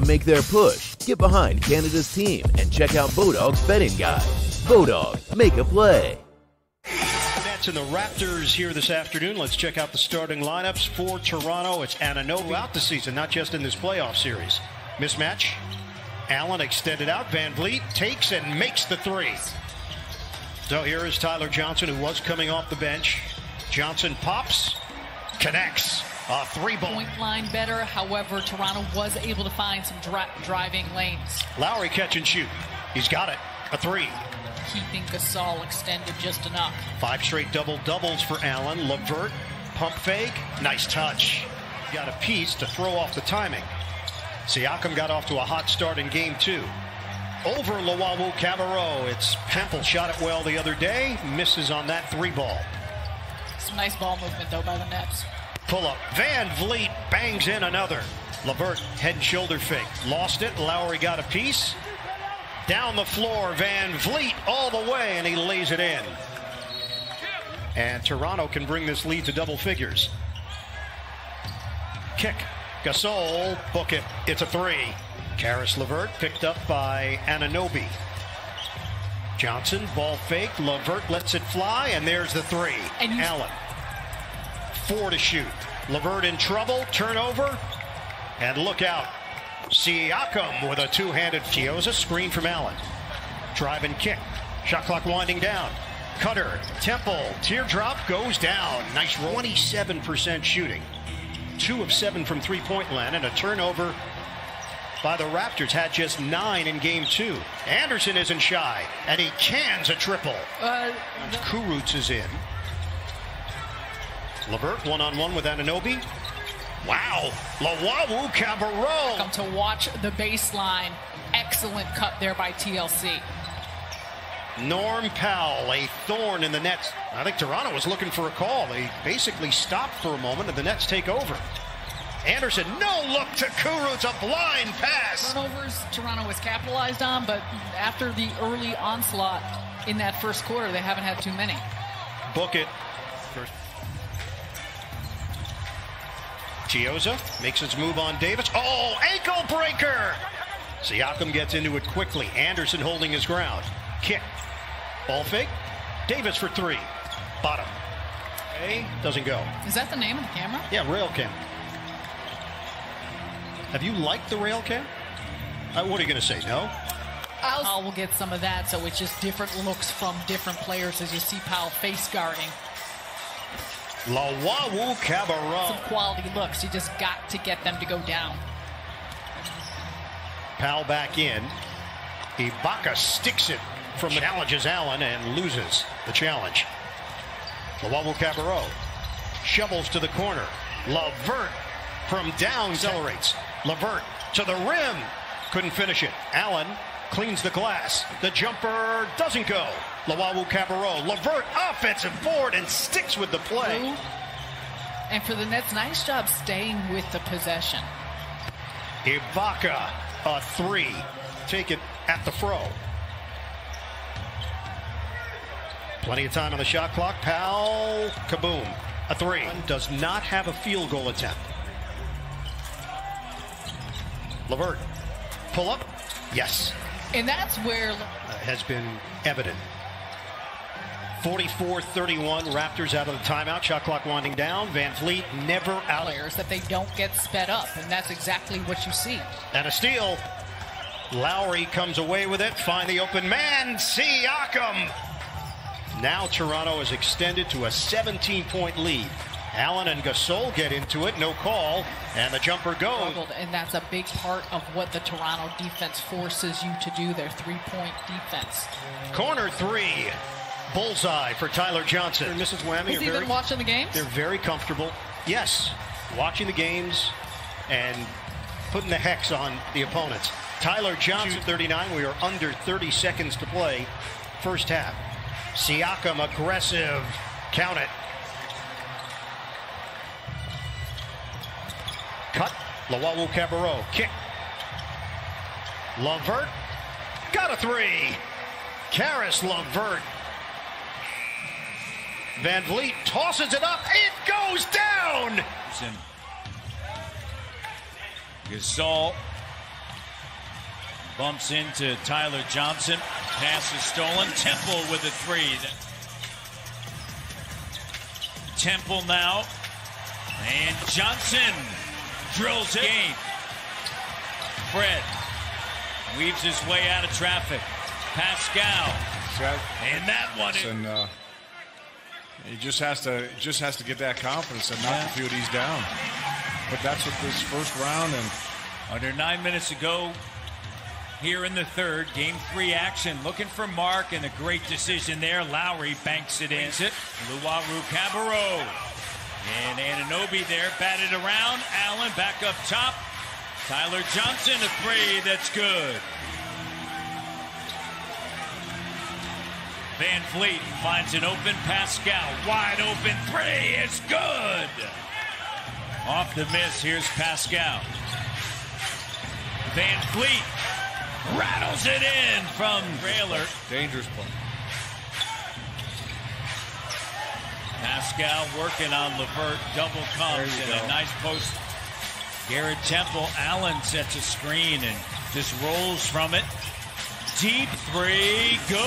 to make their push, get behind Canada's team, and check out Bodog's betting guide. Bodog, make a play. And the Raptors here this afternoon. Let's check out the starting lineups for Toronto. It's Ananobi out the season, not just in this playoff series. Mismatch. Allen extended out. VanVleet takes and makes the three. So here is Tyler Johnson, who was coming off the bench. Johnson pops, connects. A three-ball. Point line better. However, Toronto was able to find some driving lanes. Lowry catch and shoot. He's got it. A three. Keeping Gasol extended just enough. Five straight double-doubles for Allen. LeVert, pump fake, nice touch. Got a piece to throw off the timing. Siakam got off to a hot start in game two. Over Luwawu-Cabarrot. It's Temple shot it well the other day. Misses on that three ball. Some nice ball movement, though, by the Nets. Pull up. VanVleet bangs in another. LeVert, head and shoulder fake. Lost it. Lowry got a piece. Down the floor, VanVleet all the way, and he lays it in. And Toronto can bring this lead to double figures. Kick. Gasol, book it. It's a three. Caris LeVert picked up by Ananobi. Johnson, ball fake. LeVert lets it fly, and there's the three. Allen, four to shoot. LeVert in trouble, turnover, and look out. Siakam with a two-handed Chiozza screen from Allen. Drive and kick. Shot clock winding down. Cutter, Temple, teardrop goes down. Nice roll. 27% shooting. 2 of 7 from three-point land, and a turnover by the Raptors. Had just 9 in game 2. Anderson isn't shy, and he cans a triple. Kurucs is in. LeVert one-on-one with Ananobi. Wow, Luwawu-Cabarrot. Welcome to watch the baseline. Excellent cut there by TLC. Norm Powell, a thorn in the Nets. I think Toronto was looking for a call. They basically stopped for a moment, and the Nets take over. Anderson, no look to Kurucs, a blind pass. Turnovers Toronto was capitalized on, but after the early onslaught in that first quarter, they haven't had too many. Book it. Chiozza makes his move on Davis. Oh, ankle breaker! Siakam gets into it quickly. Anderson holding his ground. Kick. Ball fake. Davis for three. Bottom. Okay, doesn't go. Is that the name of the camera? Yeah, rail cam. Have you liked the rail cam? What are you going to say, no? I will get some of that, so it's just different looks from different players as you see Powell face guarding. Luwawu-Cabarrot. Some quality looks. You just got to get them to go down. Powell back in. Ibaka sticks it from the challenges Allen and loses the challenge. Luwawu-Cabarrot shovels to the corner. LeVert from down accelerates. LeVert to the rim. Couldn't finish it. Allen cleans the glass. The jumper doesn't go. Luwawu-Cabarrot. LeVert offensive board and sticks with the play. And for the Nets, nice job staying with the possession. Ibaka, a three. Take it at the fro. Plenty of time on the shot clock. Powell, kaboom. A three. Does not have a field goal attempt. LeVert, pull up. Yes. And that's where has been evident. 44-31, Raptors out of the timeout. Shot clock winding down. VanVleet never out. Players that they don't get sped up, and that's exactly what you see. And a steal. Lowry comes away with it. Find the open man. Siakam. Now Toronto is extended to a 17-point lead. Allen and Gasol get into it. No call, and the jumper goes. And that's a big part of what the Toronto defense forces you to do, their three-point defense. Corner three. Bullseye for Tyler Johnson. And Mrs. Whammy. Has he been watching the games? They're very comfortable. Yes, watching the games and putting the hex on the opponents. Tyler Johnson, 39. We are under 30 seconds to play. First half. Siakam aggressive. Count it. Cut. Luwawu-Cabarrot. Kick. LeVert. Got a three. Caris LeVert. VanVleet tosses it up. It goes down. Gasol Bumps into Tyler Johnson. Pass is stolen. Temple with a three. Temple now. And Johnson drills it. Game. Fred weaves his way out of traffic. Pascal. And that one. And, he just has to get that confidence and not to feel he's down. But that's what this first round and under 9 minutes ago here in the third, game 3 action, looking for Mark and a great decision there. Lowry banks it in. Luwawu-Cabarrot. And Ananobi there batted around. Allen back up top. Tyler Johnson a three. That's good. VanVleet finds an open Pascal. Wide open three. It's good. Off the miss. Here's Pascal. VanVleet rattles it in from trailer. Dangerous play. Pascal working on LeVert. Double comes and a nice post. Garrett Temple. Allen sets a screen and just rolls from it. Deep three, good,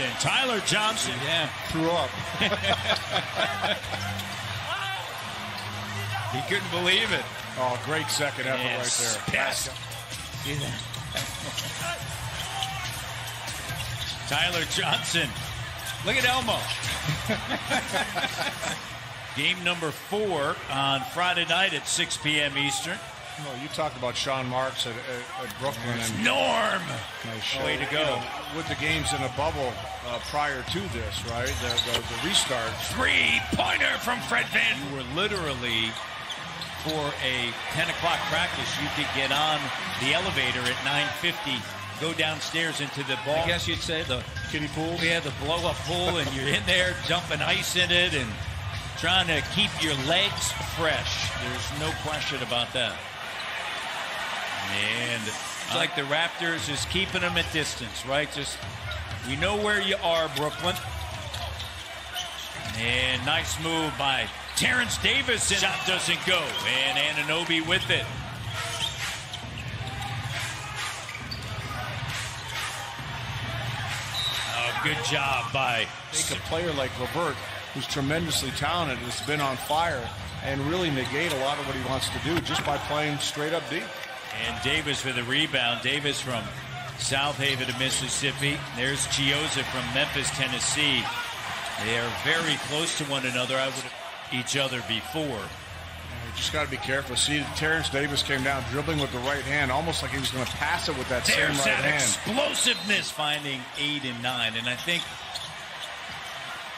and Tyler Johnson. Yeah, threw up. He couldn't believe it. Oh, great second effort right there. Tyler Johnson. Look at Elmo. Game number 4 on Friday night at 6 p.m. Eastern. Well, you talked about Sean Marks at Brooklyn. And Norm! Nice way to go. You know, with the games in a bubble prior to this, right? The restart. Three-pointer from Fred Van. You were literally, for a 10 o'clock practice, you could get on the elevator at 9:50, go downstairs into the ball. I guess you'd say the kiddie pool. Yeah, the blow-up pool, and you're in there dumping ice in it and trying to keep your legs fresh. There's no question about that. And it's like the Raptors is keeping them at distance, right? Just, we know where you are, Brooklyn. And nice move by Terrence Davis. Shot doesn't go. And Ananobi with it. Oh, good job by... I think a player like LeVert, who's tremendously talented, has been on fire, and really negate a lot of what he wants to do just by playing straight up deep. And Davis with a rebound. Davis from South Haven to Mississippi. There's Chiozza from Memphis, Tennessee. They are very close to one another. I would each other before. You just got to be careful. See, Terrence Davis came down dribbling with the right hand, almost like he was going to pass it with that same right hand. Explosiveness, finding 8 and 9, and I think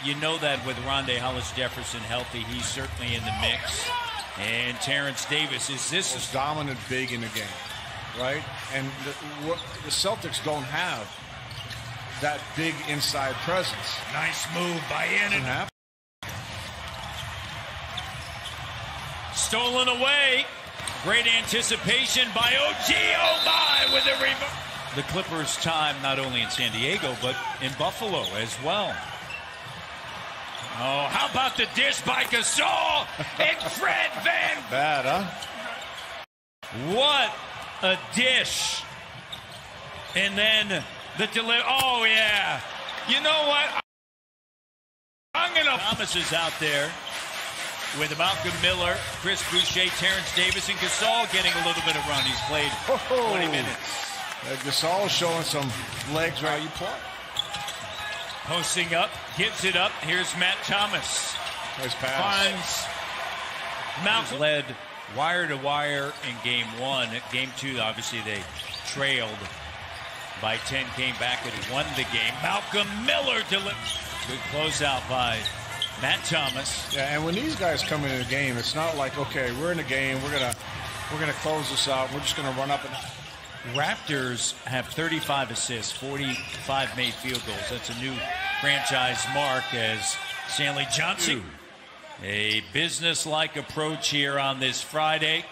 you know that with Rondé Hollis Jefferson healthy, he's certainly in the mix. And Terrence Davis is this most dominant big in the game, right? And the Celtics don't have that big inside presence. Nice move by Ananobi. Stolen away. Great anticipation by O.G. Oh my, with a rebound. The Clippers' time not only in San Diego but in Buffalo as well. Oh, how about the dish by Gasol and Fred VanVleet? Bad, huh? What a dish. And then the delivery. Oh, yeah. You know what? I'm going to... Thomas is out there with Malcolm Miller, Chris Boucher, Terrence Davis, and Gasol getting a little bit of run. He's played 20 minutes. Gasol showing some legs right. You play. Posting up, gives it up. Here's Matt Thomas. Nice pass. Finds Malcolm. Led wire to wire in game 1. At game 2, obviously they trailed by 10, came back and won the game. Malcolm Miller delivers. Good closeout by Matt Thomas. Yeah, and when these guys come into the game, it's not like, okay, we're in the game, we're gonna close this out. We're just gonna run up and. Raptors have 35 assists, 45 made field goals. That's a new franchise mark as Stanley Johnson. A business-like approach here on this Friday.